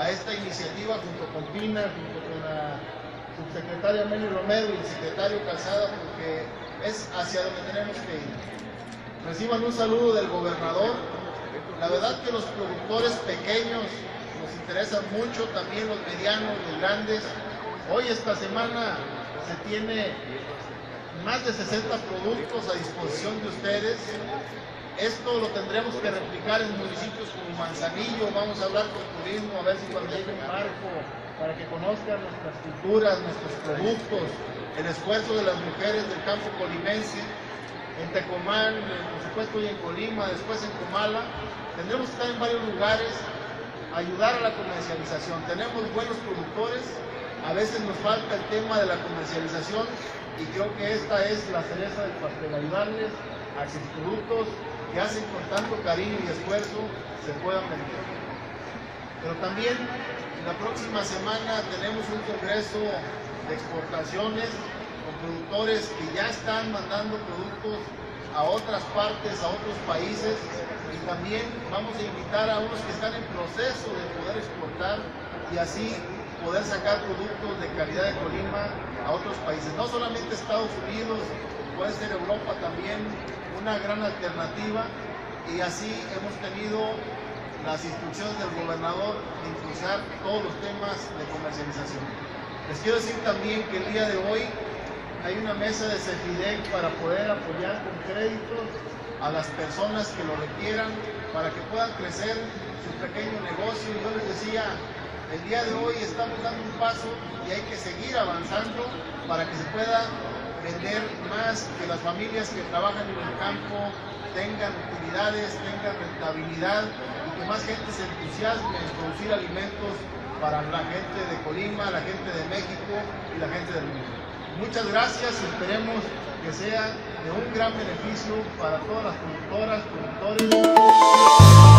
a esta iniciativa junto con Pina, junto con la subsecretaria Meli Romero y el secretario Casada, porque es hacia donde tenemos que ir. Reciban un saludo del gobernador. La verdad que los productores pequeños nos interesan mucho, también los medianos, los grandes. Hoy, esta semana, se tiene más de 60 productos a disposición de ustedes. Esto lo tendremos que replicar en municipios como Manzanillo. Vamos a hablar con turismo, a ver si cuando llegue un barco, para que conozcan nuestras culturas, nuestros productos, el esfuerzo de las mujeres del campo colimense, en Tecomán, por supuesto, y en Colima, después en Comala. Tendremos que estar en varios lugares, ayudar a la comercialización. Tenemos buenos productores, a veces nos falta el tema de la comercialización, y creo que esta es la cereza del pastel, ayudarles a que sus productos que hacen con tanto cariño y esfuerzo se puedan vender. Pero también la próxima semana tenemos un congreso de exportaciones con productores que ya están mandando productos a otras partes, a otros países, y también vamos a invitar a unos que están en proceso de poder exportar y así poder sacar productos de calidad de Colima a otros países. No solamente Estados Unidos, puede ser Europa también, una gran alternativa, y así hemos tenido las instrucciones del gobernador de impulsar todos los temas de comercialización. Les quiero decir también que el día de hoy hay una mesa de Cefidec para poder apoyar con créditos a las personas que lo requieran para que puedan crecer su pequeño negocio. Yo les decía, el día de hoy estamos dando un paso y hay que seguir avanzando para que se pueda vender más, que las familias que trabajan en el campo tengan utilidades, tengan rentabilidad, y que más gente se entusiasme en producir alimentos para la gente de Colima, la gente de México y la gente del mundo. Muchas gracias, esperemos que sea de un gran beneficio para todas las productoras, productores.